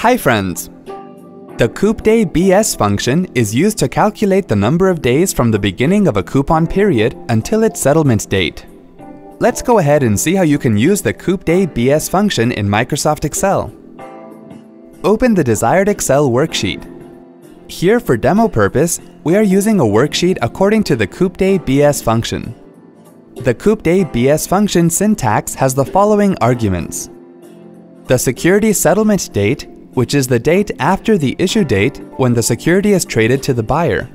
Hi friends! The COUPDAYBS function is used to calculate the number of days from the beginning of a coupon period until its settlement date. Let's go ahead and see how you can use the COUPDAYBS function in Microsoft Excel. Open the desired Excel worksheet. Here for demo purpose, we are using a worksheet according to the COUPDAYBS function. The COUPDAYBS function syntax has the following arguments. The security settlement date, which is the date after the issue date when the security is traded to the buyer.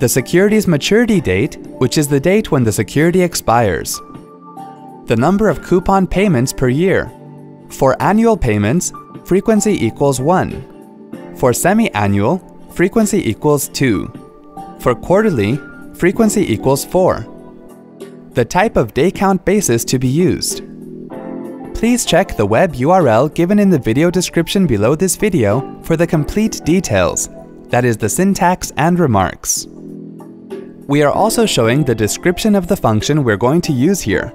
The security's maturity date, which is the date when the security expires. The number of coupon payments per year. For annual payments, frequency equals 1. For semi-annual, frequency equals 2. For quarterly, frequency equals 4. The type of day count basis to be used. Please check the web URL given in the video description below this video for the complete details, that is the syntax and remarks. We are also showing the description of the function we're going to use here.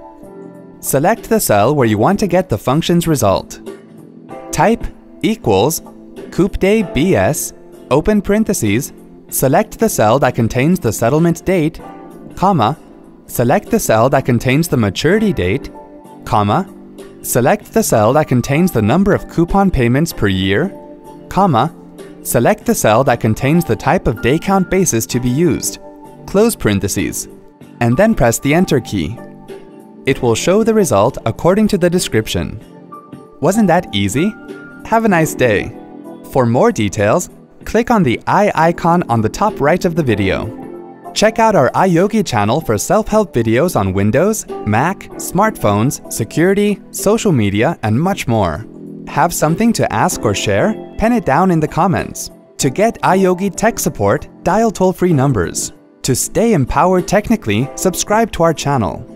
Select the cell where you want to get the function's result. Type equals COUPDAYBS, open parentheses, select the cell that contains the settlement date, comma, select the cell that contains the maturity date, comma, select the cell that contains the number of coupon payments per year, comma, select the cell that contains the type of day count basis to be used, close parentheses, and then press the Enter key. It will show the result according to the description. Wasn't that easy? Have a nice day! For more details, click on the I icon on the top right of the video. Check out our iYogi channel for self-help videos on Windows, Mac, smartphones, security, social media, and much more. Have something to ask or share? Pen it down in the comments. To get iYogi tech support, dial toll-free numbers. To stay empowered technically, subscribe to our channel.